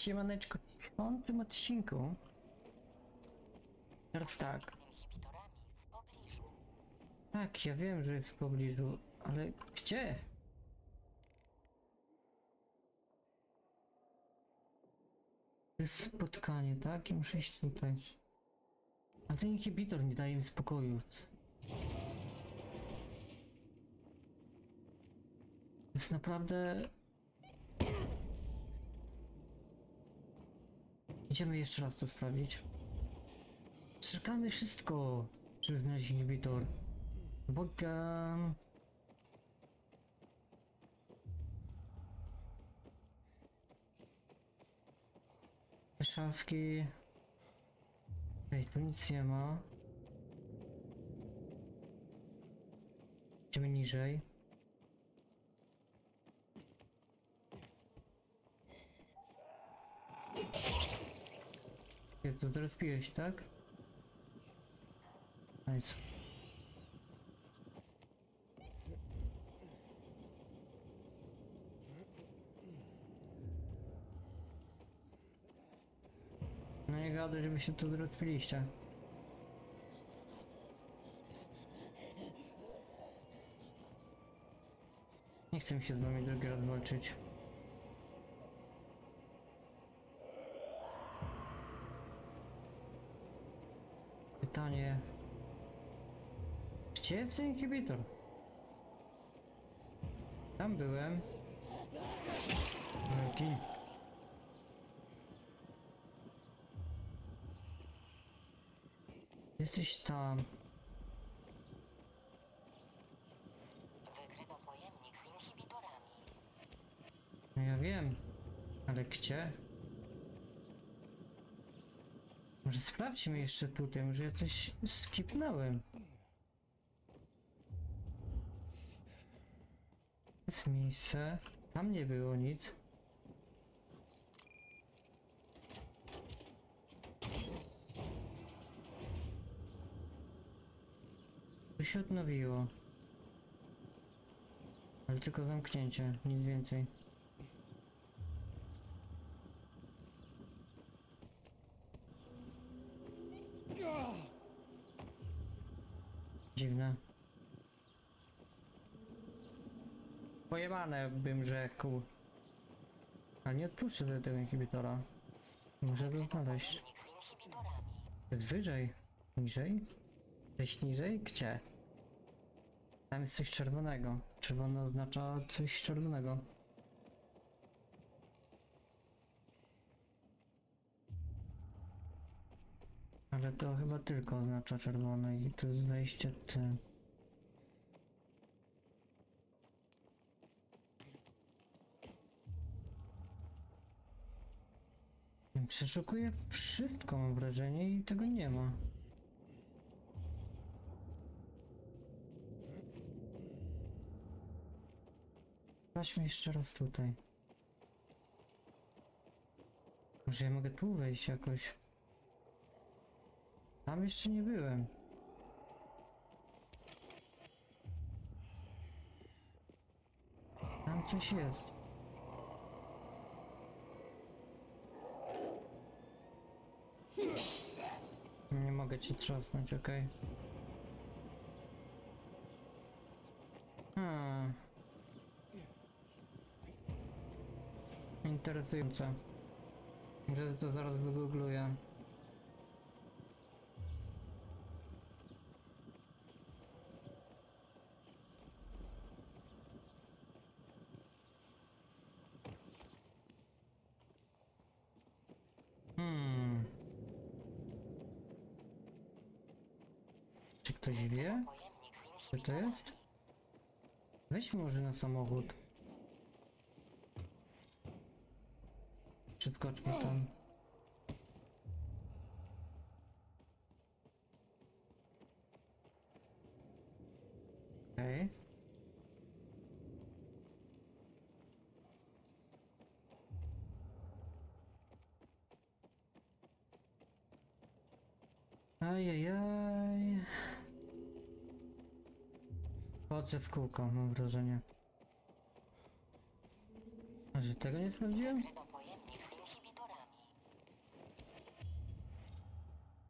Siemaneczko, w piątym odcinku. Teraz tak. Tak, ja wiem, że jest w pobliżu, ale gdzie? To jest spotkanie, tak? I muszę iść tutaj. A ten inhibitor nie daje mi spokoju. To jest naprawdę... Idziemy jeszcze raz to sprawdzić. Czekamy wszystko, żeby znaleźć inhibitor. Boga. Te szafki. Ej, tu nic nie ma. Idziemy niżej. Jest to teraz piłeś, tak? Nice. No nie gadaj, żeby się tu rozpiliście. Nie chcę się z wami drugi raz walczyć. Pytanie... Gdzie jest inhibitor? Tam byłem. Okay. Jesteś tam. Wykryto pojemnik z inhibitorami. No ja wiem, ale gdzie? Może sprawdźmy jeszcze tutaj, może ja coś skipnąłem. Jest miejsce, tam nie było nic. Tu się odnowiło. Ale tylko zamknięcie, nic więcej. Dziwne. Pojebane bym rzekł. A nie odpuszczę do tego inhibitora. Może go znaleźć. Jest wyżej. Niżej? Gdzieś niżej? Gdzie? Tam jest coś czerwonego. Czerwone oznacza coś czerwonego. Ale to chyba tylko oznacza czerwone i tu jest wejście ty. Przeszukuję wszystko, mam wrażenie, i tego nie ma. Weźmy jeszcze raz tutaj. Może ja mogę tu wejść jakoś. Tam jeszcze nie byłem. Tam coś jest. Nie mogę cię trzasnąć, okej. Okay. Interesujące. Może to zaraz wygoogluję. Ktoś wie? Co to jest? Weź może na samochód. Przeskoczmy tam. Okej. Okay. Ajajaj. Chodzę w kółko, mam wrażenie. A że tego nie sprawdziłem?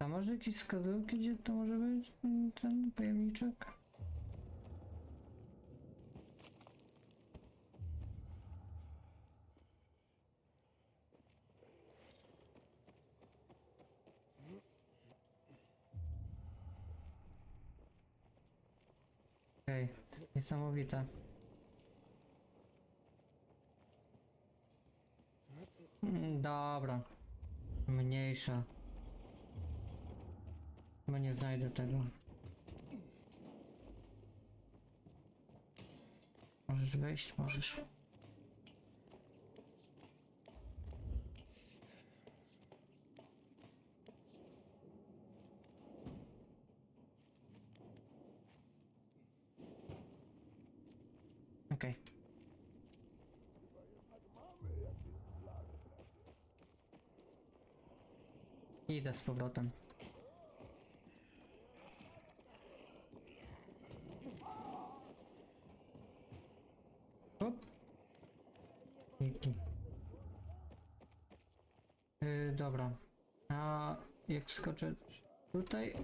A może jakieś wskazówki, gdzie to może być ten pojemniczek? Okej, niesamowite. Dobra, mniejsza. Chyba nie znajdę tego. Możesz wejść, możesz. Okej. Idę z powrotem. Dobra, a jak skoczę tutaj,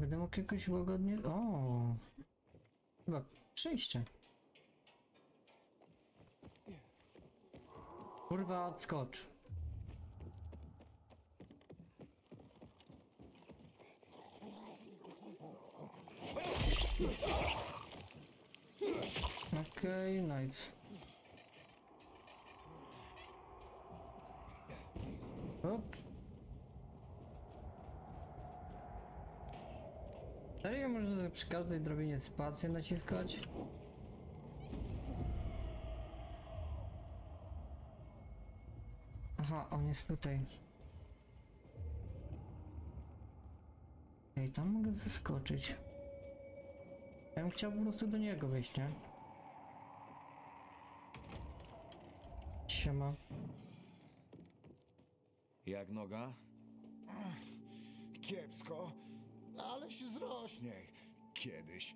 będę mógł jakoś łagodnie... O, chyba przejście. Kurwa, skocz. Okej, nice. Op. Serio można przy każdej drobinie spację naciskać? Aha, on jest tutaj. Ej, tam mogę zaskoczyć. Ja bym chciał po prostu do niego wyjść, nie? Siema. Jak noga? Kiepsko, ale się zrośnie kiedyś.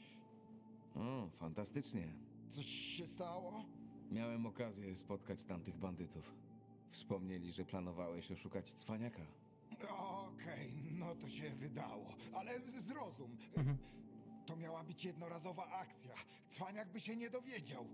O, fantastycznie. Coś się stało? Miałem okazję spotkać tamtych bandytów. Wspomnieli, że planowałeś oszukać Cwaniaka. Okej, no to się wydało, ale zrozum. To miała być jednorazowa akcja. Cwaniak by się nie dowiedział.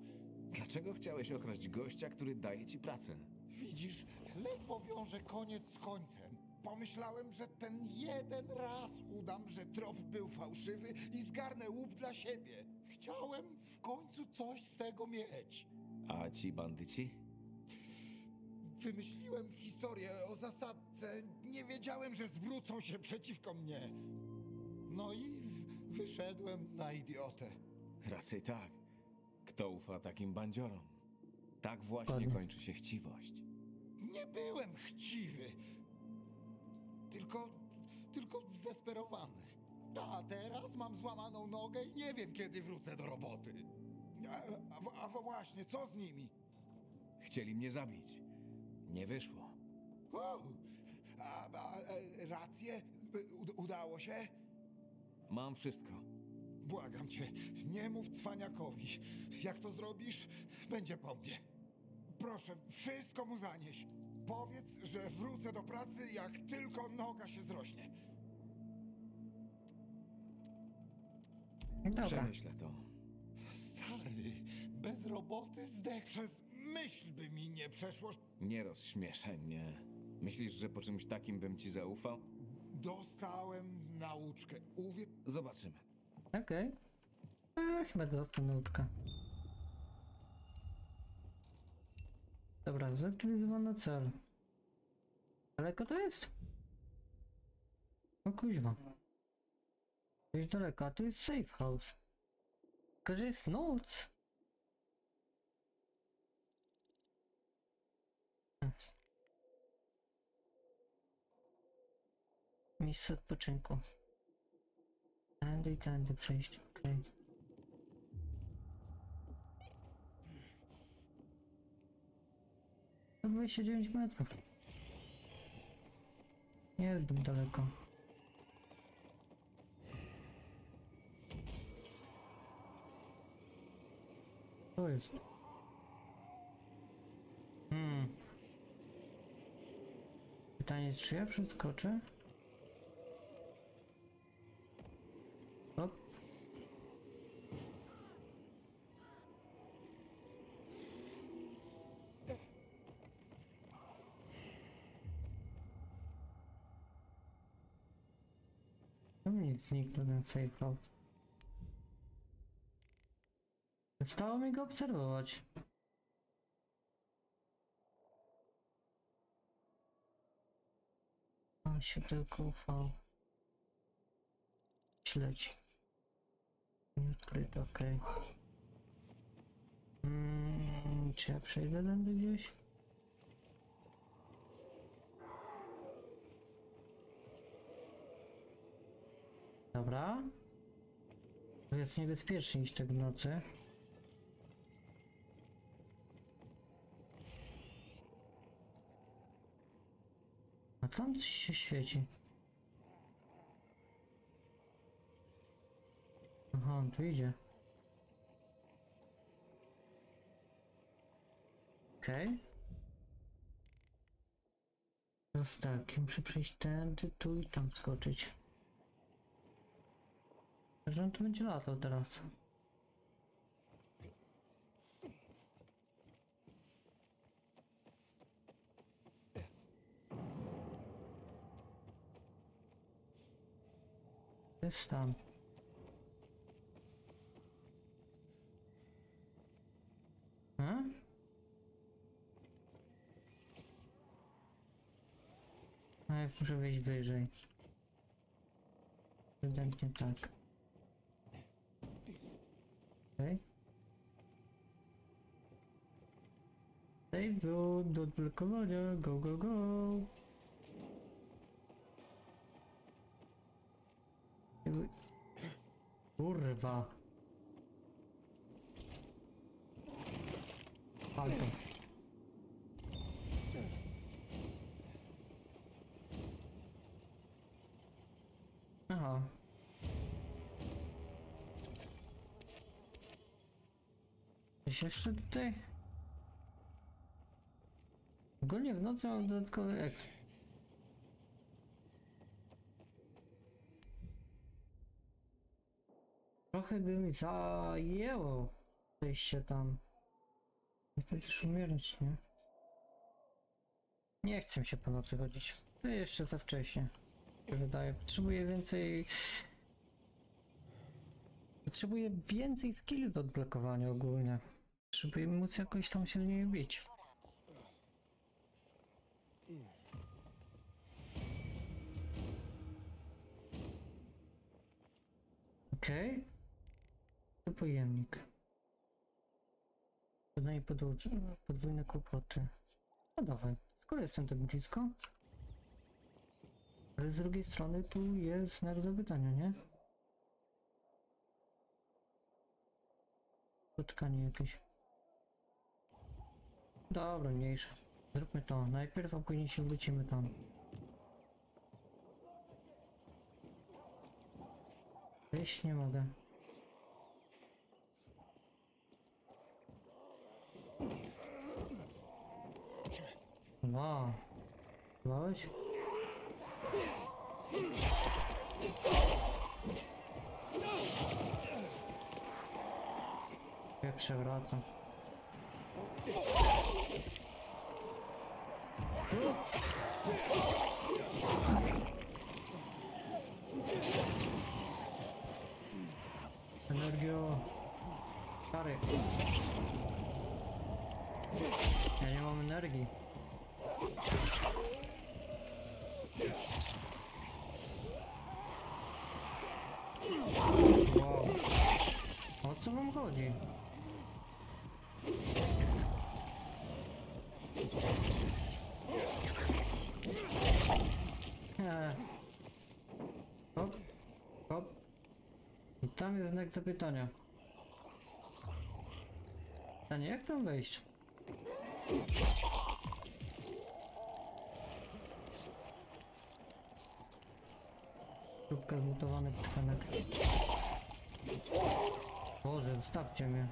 Dlaczego chciałeś okraść gościa, który daje ci pracę? Widzisz, ledwo wiąże koniec z końcem. Pomyślałem, że ten jeden raz udam, że trop był fałszywy i zgarnę łup dla siebie. Chciałem w końcu coś z tego mieć. A ci bandyci? Wymyśliłem historię o zasadce. Nie wiedziałem, że zwrócą się przeciwko mnie. No i wyszedłem na idiotę. Raczej tak. Kto ufa takim bandziorom? Tak właśnie kończy się chciwość. Nie byłem chciwy. Tylko zdesperowany. A teraz mam złamaną nogę i nie wiem, kiedy wrócę do roboty. A właśnie, co z nimi? Chcieli mnie zabić. Nie wyszło. Rację? Udało się? Mam wszystko. Błagam cię, nie mów Cwaniakowi. Jak to zrobisz, będzie po mnie. Proszę, wszystko mu zanieś. Powiedz, że wrócę do pracy, jak tylko noga się zrośnie. Dobra. Przemyślę to. Stary, bez roboty zdech. Przez myśl by mi nie przeszło. Nie rozśmieszaj mnie. Myślisz, że po czymś takim bym ci zaufał? Dostałem nauczkę. Zobaczymy. Okej. Chyba dostał nauczka. Dobra, zaktywizowano cel. Daleko to jest? O kuźwa. To jest daleko, a tu jest safe house. Tylko, że jest noc. Miejsce odpoczynku. Tędy i tędy przejść, okej. To 29 metrów. Nie jest daleko. To jest. Pytanie, czy ja przeskoczę? Hop. Tam nic zniknął ten safe house. Stało mi go obserwować. On się tylko ufał. Śledź. Nie odkryto, okej. Czy ja przejdę tędy gdzieś? Dobra. To jest niebezpieczniej niż tak w nocy. A tam coś się świeci. Aha, on tu idzie. Okej. Teraz tak, muszę przejść tędy, tu i tam skoczyć. Że on tu będzie latał teraz. Jest tam. A? A jak muszę wejść wyżej? Wydęknie tak. Okej. Save zone do odblokowania. Go, go, go. Kurwa. Alto. Aha. Coś jeszcze tutaj? Ogólnie w nocy mam dodatkowy eksp. Trochę by mi zajęło przejście tam. Niestety szumiernicz, nie? Nie chcę się po nocy chodzić. To jeszcze za wcześnie. Wydaje. Potrzebuję więcej skillu do odblokowania ogólnie. Żeby móc jakoś tam się z nimi bić. Okej. To pojemnik. Podanie podwójne kłopoty. No dawaj, skoro jestem tak blisko. Ale z drugiej strony tu jest znak zapytania, nie? Spotkanie jakieś. Dobra, mniejsze. Zróbmy to najpierw, a później się wrócimy tam. Wejść nie mogę. Wow. Bałeś? Ja przewracam. Energio. Stary. Ja nie mam energii. Wow. O co wam chodzi? Hop, hop. I tam jest znak zapytania. Pytanie, jak tam wejść? Próbka zmutowanych tkanek. Boże, zostawcie mnie.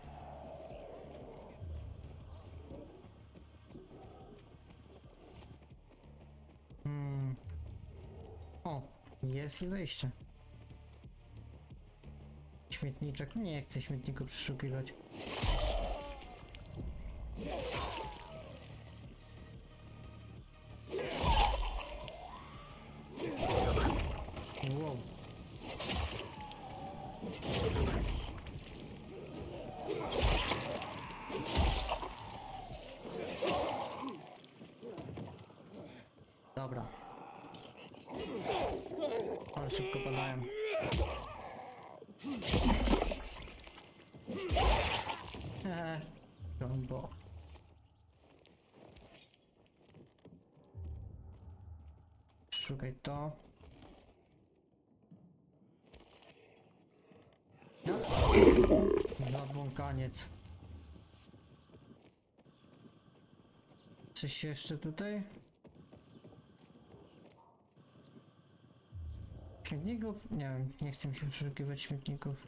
Jest i wejście. Śmietniczek. Nie chcę śmietniku przeszukiwać. Wow. Dobra. Ale szybko padałem. Bo. Szukaj to. No. Zabłąkaniec. Coś jeszcze tutaj? Śmietników? Nie wiem, nie chcę mi się przeszukiwać śmietników.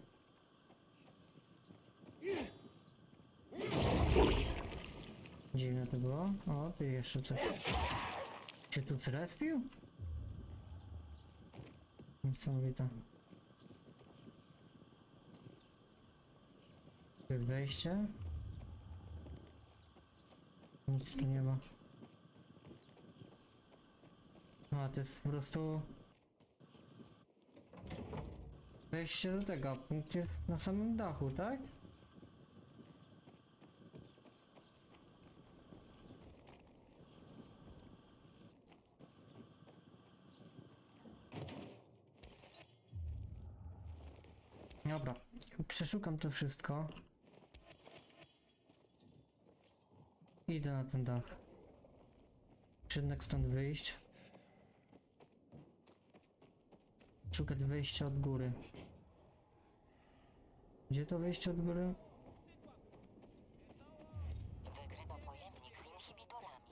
Dziwne to było. O, ty jeszcze coś. Cię tu zrespił? Niesamowite. Jest wejście. Nic tu nie ma. A to jest po prostu... Wejście do tego, punkt jest na samym dachu, tak? Dobra, przeszukam to wszystko. Idę na ten dach. Czy jednak stąd wyjść? Szukać wyjścia od góry. Gdzie to wyjście od góry? Wygrywa pojemnik z inhibitorami.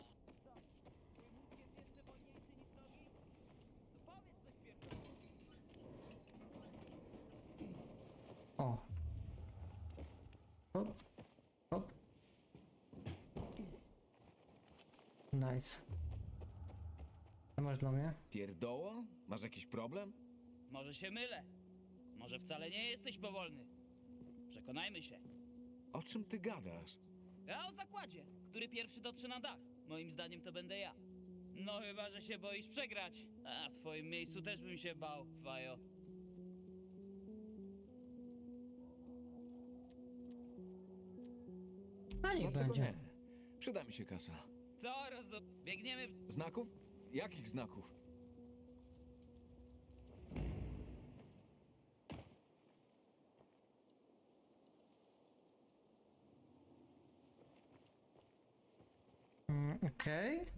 O. Hop. Hop. Nice. Co masz dla mnie? Pierdoło? Masz jakiś problem? Może się mylę. Może wcale nie jesteś powolny. Przekonajmy się. O czym ty gadasz? Ja o zakładzie, który pierwszy dotrze na dach. Moim zdaniem to będę ja. No chyba, że się boisz przegrać. A w twoim miejscu też bym się bał, fajo. A niech będzie. Nie? Przyda mi się kasa. To rozumiem. Biegniemy... Znaków? Jakich znaków? Okej. Okay.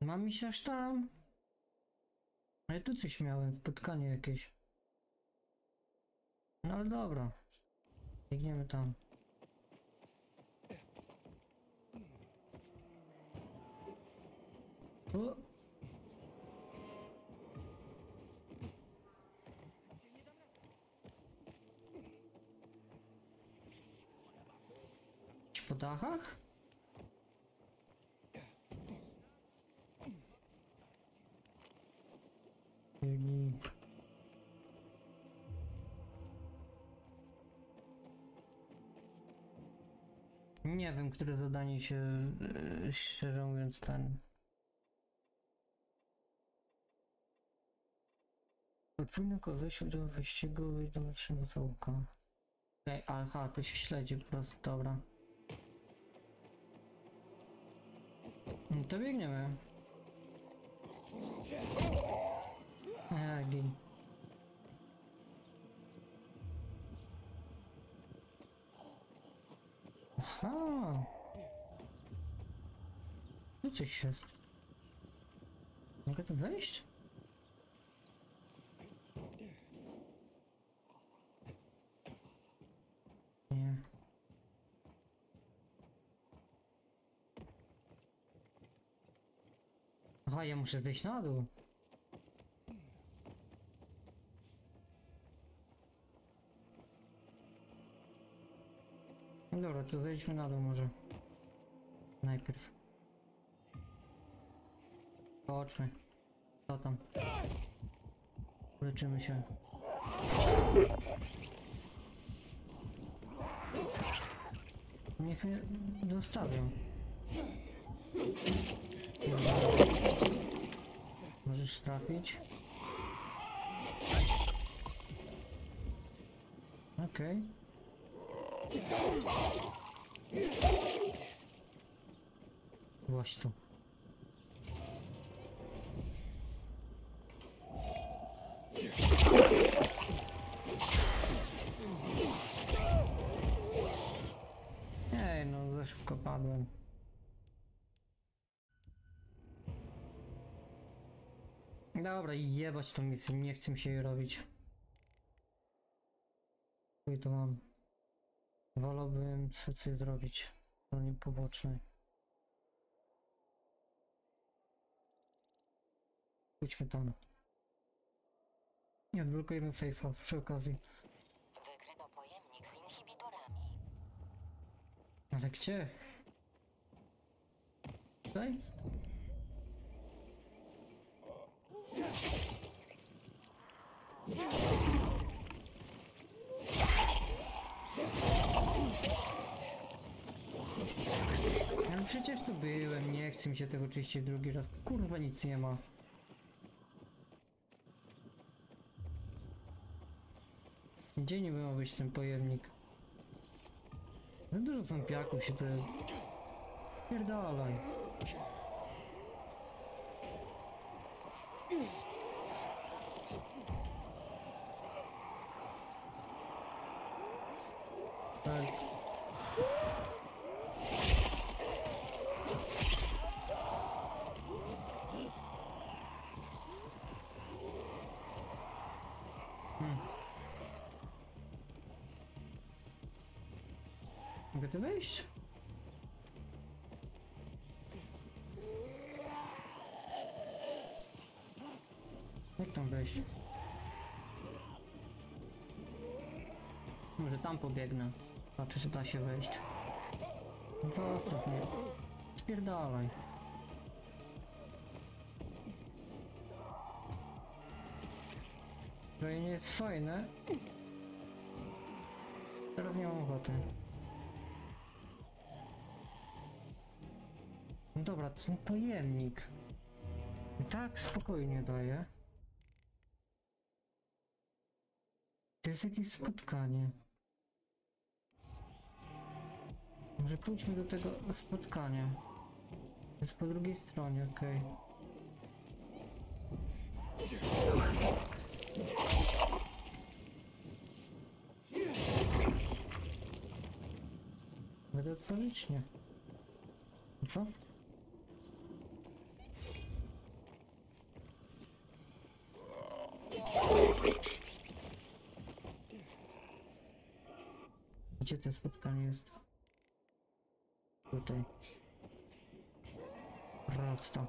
Mam iść aż tam. Ale tu coś miałem, spotkanie jakieś. No ale dobra. Biegniemy tam. O. Po dachach? Nie wiem, które zadanie się, szczerze mówiąc, ten... Podwójny koześ udział w wyścigu wyjdą przymusałka. Okej, okay, aha, to się śledzi po prostu, dobra. No to biegniemy. Gin. Aha. Tu coś jest. Mogę tu wejść? Nie. Aha, ja muszę zejść na dół. Dobra, to zejdźmy na dół może. Najpierw. Chodźmy. Co tam? Leczymy się. Niech mnie zostawią. Możesz trafić. Okej. Właśnie tu. Ej, no za szybko padłem. Dobra, jebać tą misję, nie chcę mi się jej robić. I to mam. Wolałbym coś zrobić do niej pobocznej. Pójdźmy tam. Nie odblokujemy sejfa przy okazji. Wykryto pojemnik z inhibitorami. Ale gdzie? Tutaj? No przecież tu byłem, nie chcę mi się tego czyścić drugi raz. Kurwa, nic nie ma. Gdzie nie miał być ten pojemnik? Za dużo zombiaków się tu... Pierdolaj. Tak. Mogę tu wejść? Jak tam wejść? Może tam pobiegnę. Patrzę, czy da się wejść. Zostaw mnie. Spierdalaj. To nie jest fajne. Teraz nie mam ochoty. No dobra, to ten pojemnik. I tak spokojnie daje. To jest jakieś spotkanie. Może pójdźmy do tego spotkania. To jest po drugiej stronie, okej. Będę co licznie. Co? Gdzie to spotkanie jest? Tutaj. Prosto.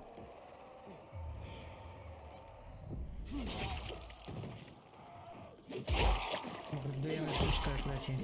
Wydujemy wszystko jak leci.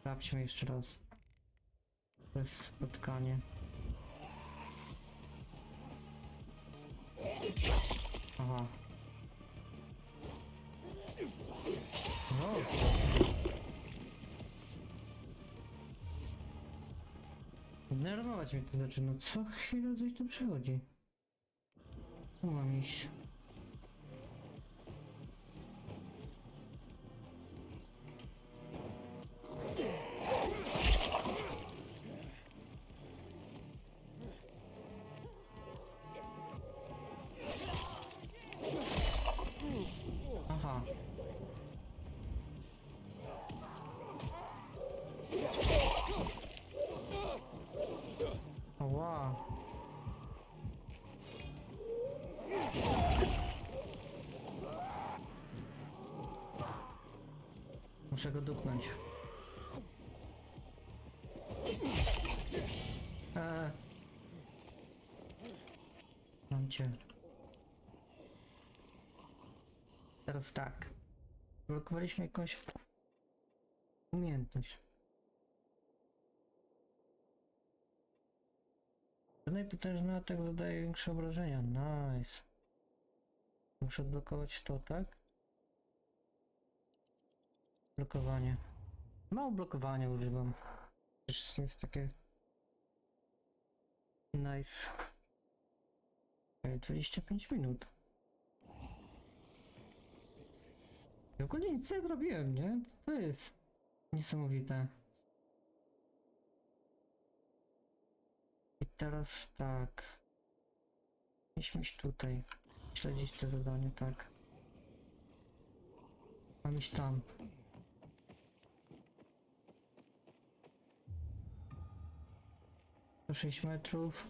Sprawdźmy jeszcze raz. To jest spotkanie. Aha. No. Denerwować mnie to zaczyna. Co chwilę coś tu przychodzi. Tu mam iść. Wow. Muszę go dupnąć. Mam cię. Teraz tak. Blokowaliśmy jakąś umiejętność. Najpotężny atak zadaje większe obrażenia. Nice. Muszę odblokować to, tak? Blokowanie. Mało blokowania używam. Przecież jest takie... Nice. 25 minut. I ogólnie nic nie zrobiłem, nie? To jest niesamowite. I teraz tak. Musimy iść tutaj. Śledzić te zadanie, tak. Mam iść tam. To 6 metrów.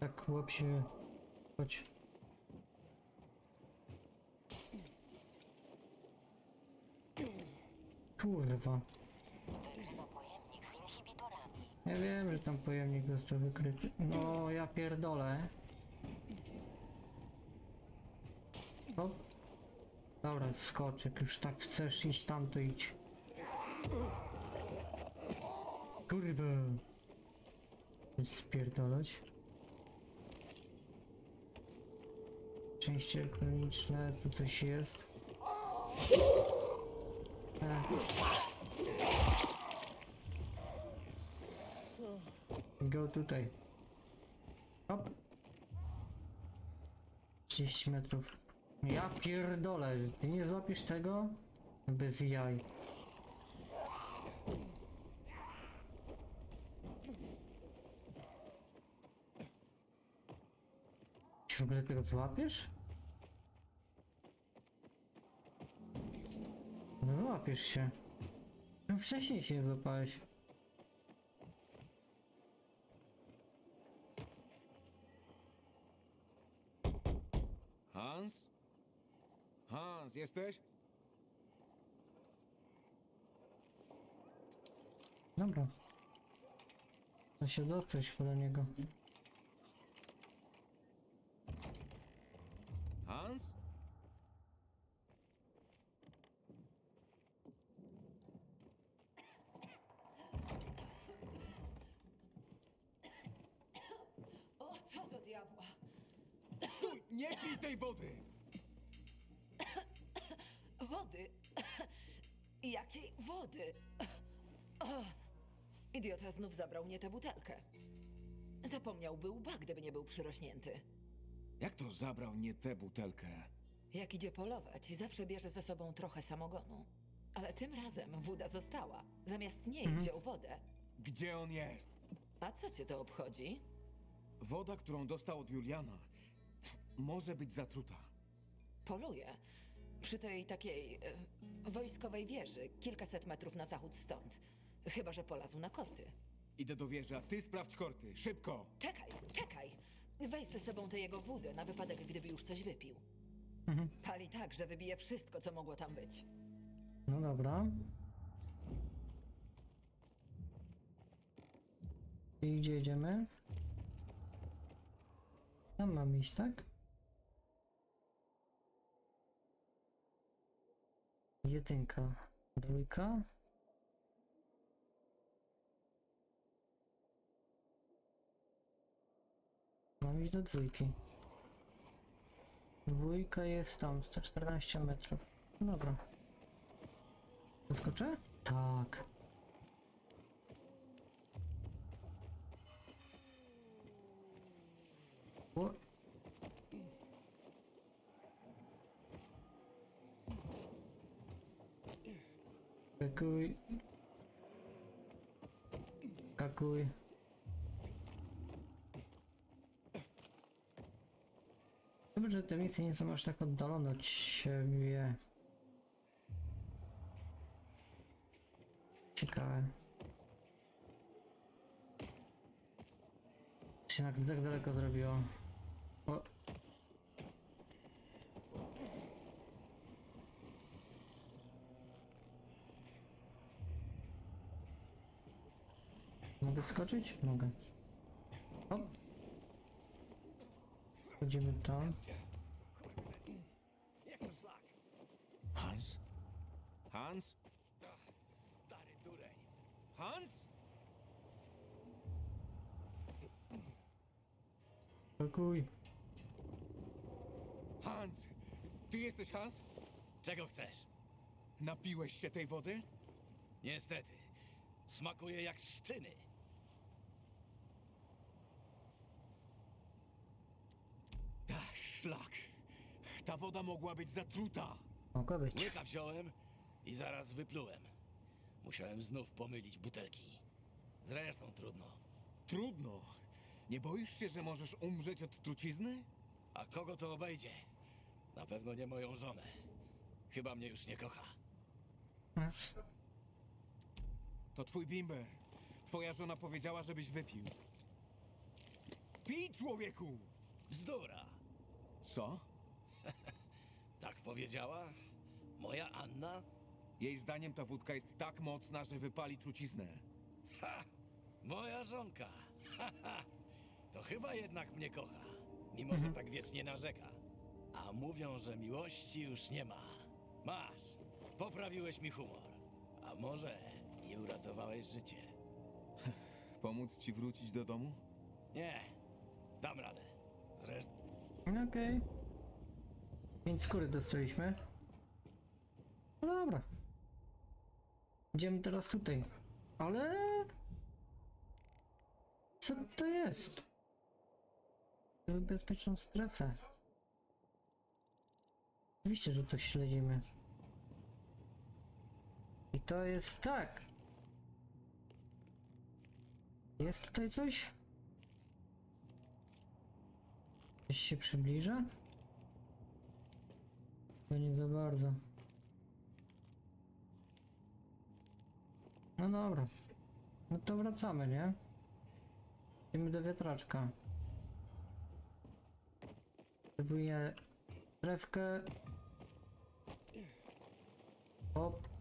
Tak, łap się. Chodź. Kurwa. Odkryto pojemnik z inhibitorami. Ja wiem, że tam pojemnik został wykryty. No, ja pierdolę. Hop. Dobra, skoczek. Już tak chcesz iść tam, to idź. Kurwa. Spierdolać. Części elektroniczne. Tu coś jest. Go tutaj. Hop. 30 metrów. Ja pierdolę, że ty nie złapisz tego? Bez jaj. Czy w ogóle tego złapiesz? Złapiesz się. No wcześniej się nie złapałeś. Hans? Hans, jesteś? Dobra. To się dostać do niego. Hans? O, co do diabła? Stój! Nie pij tej wody! Wody? Jakiej wody? O, idiota znów zabrał mnie tę butelkę. Zapomniałby łba, gdyby nie był przyrośnięty. Jak to zabrał nie tę butelkę? Jak idzie polować, zawsze bierze ze sobą trochę samogonu. Ale tym razem woda została. Zamiast niej wziął wodę. Gdzie on jest? A co cię to obchodzi? Woda, którą dostał od Juliana, może być zatruta. Poluje. Przy tej takiej wojskowej wieży, kilkaset metrów na zachód stąd. Chyba że polazł na korty. Idę do wieży, a ty sprawdź korty, szybko! Czekaj, czekaj! Weź ze sobą tę jego wódę na wypadek, gdyby już coś wypił. Pali tak, że wybije wszystko, co mogło tam być. No dobra. I gdzie jedziemy? Tam mam iść, tak? 1, 2. Mam iść do 2. 2 jest tam, 114 metrów. Dobra. Zaskoczę? Tak. O. Kakuj. Kakuj. Dobrze, że te misje nie są aż tak oddalone od siebie. Ciekawe. To się nagle tak daleko zrobiło. O. Mogę wskoczyć? Mogę. Hop. Wchodzimy tam. Hans? Hans? Stary dureń. Hans? Dziękuj. Hans! Ty jesteś Hans? Czego chcesz? Napiłeś się tej wody? Niestety. Smakuje jak szczyny. Ta szlak. Ta woda mogła być zatruta. Mogła być. Łyka wziąłem i zaraz wyplułem. Musiałem znów pomylić butelki. Zresztą trudno. Trudno? Nie boisz się, że możesz umrzeć od trucizny? A kogo to obejdzie? Na pewno nie moją żonę. Chyba mnie już nie kocha. To twój bimber. Twoja żona powiedziała, żebyś wypił. Pij, człowieku! Bzdura! Co? Tak powiedziała? Moja Anna? Jej zdaniem ta wódka jest tak mocna, że wypali truciznę. Ha! Moja żonka! Ha, ha! To chyba jednak mnie kocha. Mimo, że tak wiecznie narzeka. A mówią, że miłości już nie ma. Masz! Poprawiłeś mi humor. A może i uratowałeś życie. Pomóc ci wrócić do domu? Nie. Dam radę. Zresztą... Okej. Pięć skóry dostaliśmy. No dobra. Idziemy teraz tutaj. Ale... Co to jest? Bezpieczną strefę. Oczywiście, że to śledzimy. I to jest tak. Jest tutaj coś? Coś się przybliża? To nie za bardzo. No dobra. No to wracamy, nie? Idziemy do wiatraczka. Próbuję trefkę. Hop.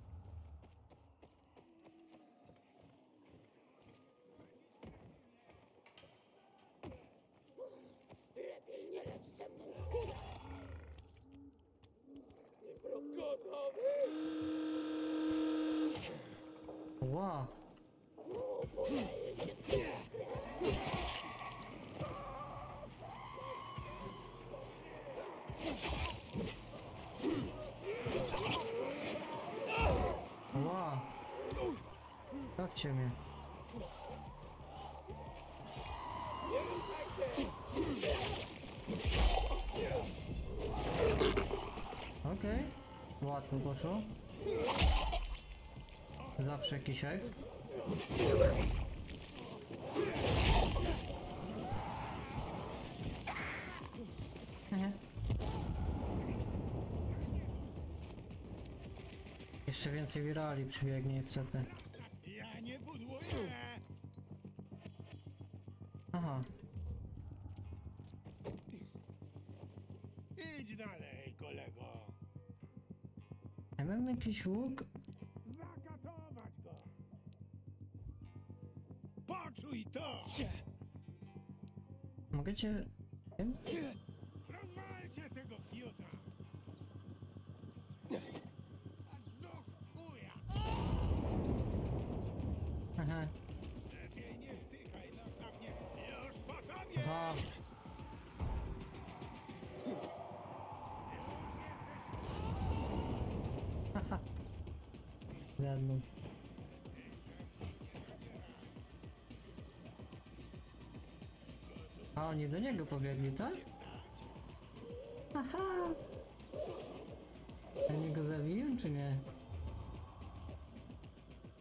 Dawcie mnie. Okej. Łatwo poszło. Zawsze jakiś eks. Jeszcze więcej wirali przybiegnie niestety. Aha. Idź dalej, kolego. Ja mam jakiś łuk. Zakatować go. Poczuj to. Mogę cię... Rozwalcie tego piuta. Aha. Aha. Haha. Zjadł. A oni do niego pobiegli, tak? Aha. Oni go zabiją, czy nie?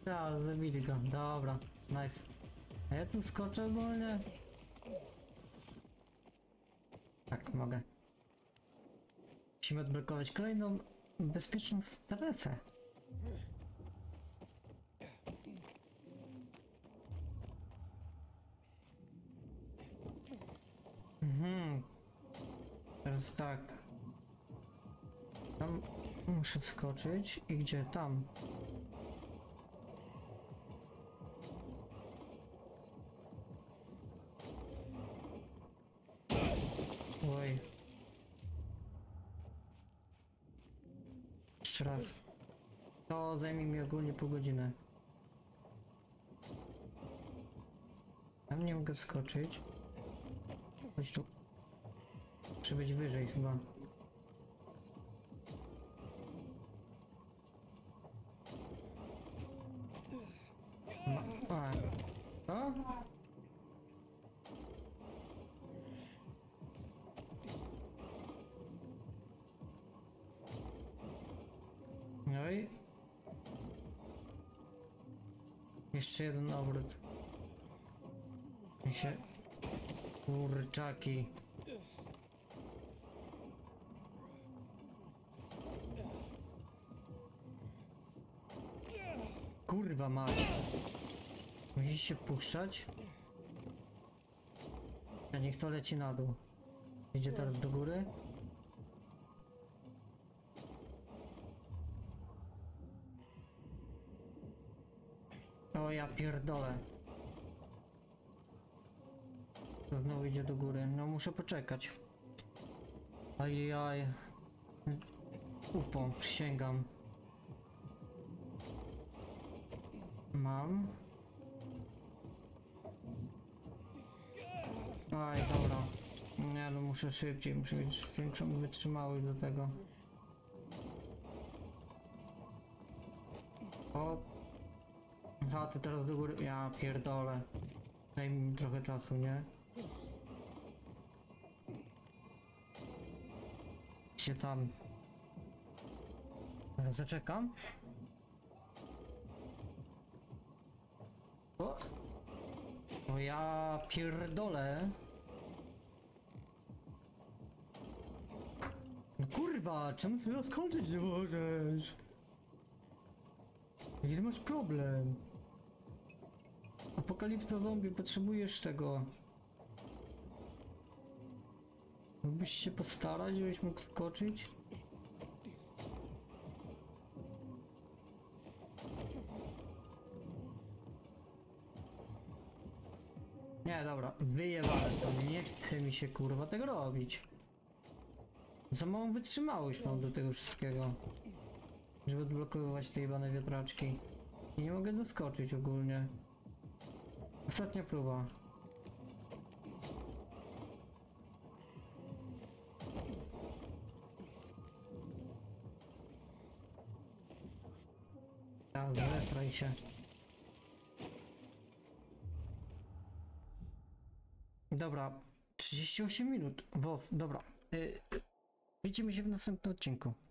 Da, zabili go, dobra, nice. A ja tu skoczę ogólnie? Tak, mogę. Musimy odblokować kolejną bezpieczną strefę. Teraz tak. Tam muszę skoczyć i gdzie? Tam. Oj. Jeszcze raz. To zajmie mi ogólnie pół godziny. Tam nie mogę wskoczyć. Chodź tu. Muszę być wyżej chyba. Jeszcze jeden obrót. Kurczaki. Kurwa mać. Musisz się puszczać? A niech to leci na dół. Idzie teraz do góry. O ja pierdolę. To znowu idzie do góry. No muszę poczekać. Ajajaj. Upą, przysięgam. Mam. Aj, dobra. Nie, no muszę szybciej. Muszę mieć większą wytrzymałość do tego. Hop. A ty teraz do góry. Ja pierdolę. Daj mi trochę czasu, nie? Się tam. Zaczekam. O! O ja pierdolę. No kurwa, czemu ty rozkończyć nie możesz? Gdzie masz problem? Apokalipto zombie, potrzebujesz tego. Mógłbyś się postarać, żebyś mógł skoczyć? Nie, dobra, wyjebałem to. Nie chce mi się kurwa tego robić. Za małą wytrzymałość mam do tego wszystkiego. Żeby odblokowywać te jebane wiatraczki. I nie mogę doskoczyć ogólnie. Ostatnia próba. A, zesraj się. Dobra, 38 minut. Wow, dobra. Widzimy się w następnym odcinku.